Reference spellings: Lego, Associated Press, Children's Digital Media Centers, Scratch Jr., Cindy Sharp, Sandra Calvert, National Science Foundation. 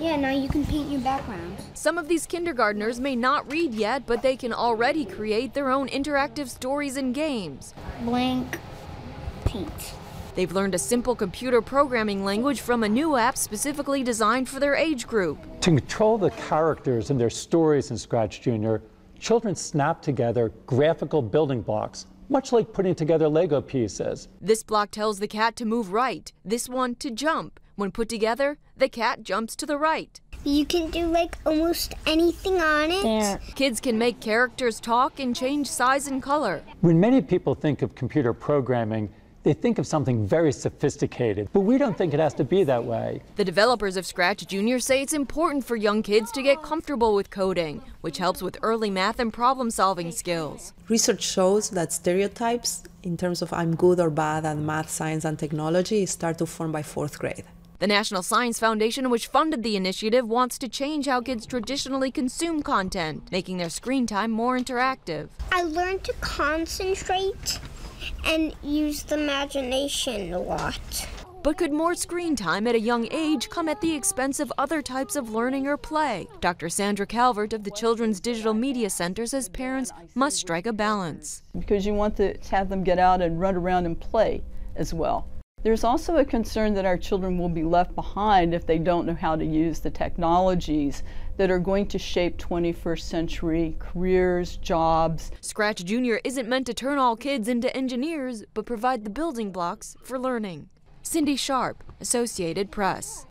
Yeah, now you can paint your background. Some of these kindergartners may not read yet, but they can already create their own interactive stories and games. Blank paint. They've learned a simple computer programming language from a new app specifically designed for their age group. To control the characters and their stories in Scratch Jr., children snap together graphical building blocks, much like putting together Lego pieces. This block tells the cat to move right, this one to jump. When put together, the cat jumps to the right. You can do like almost anything on it. Yeah. Kids can make characters talk and change size and color. When many people think of computer programming, they think of something very sophisticated, but we don't think it has to be that way. The developers of Scratch Jr. say it's important for young kids to get comfortable with coding, which helps with early math and problem-solving skills. Research shows that stereotypes, in terms of I'm good or bad at math, science, and technology, start to form by 4th grade. The National Science Foundation, which funded the initiative, wants to change how kids traditionally consume content, making their screen time more interactive. I learned to concentrate and use the imagination a lot. But could more screen time at a young age come at the expense of other types of learning or play? Dr. Sandra Calvert of the Children's Digital Media Centers says parents must strike a balance. Because you want to have them get out and run around and play as well. There's also a concern that our children will be left behind if they don't know how to use the technologies that are going to shape 21st century careers, jobs. Scratch Jr. isn't meant to turn all kids into engineers, but provide the building blocks for learning. Cindy Sharp, Associated Press.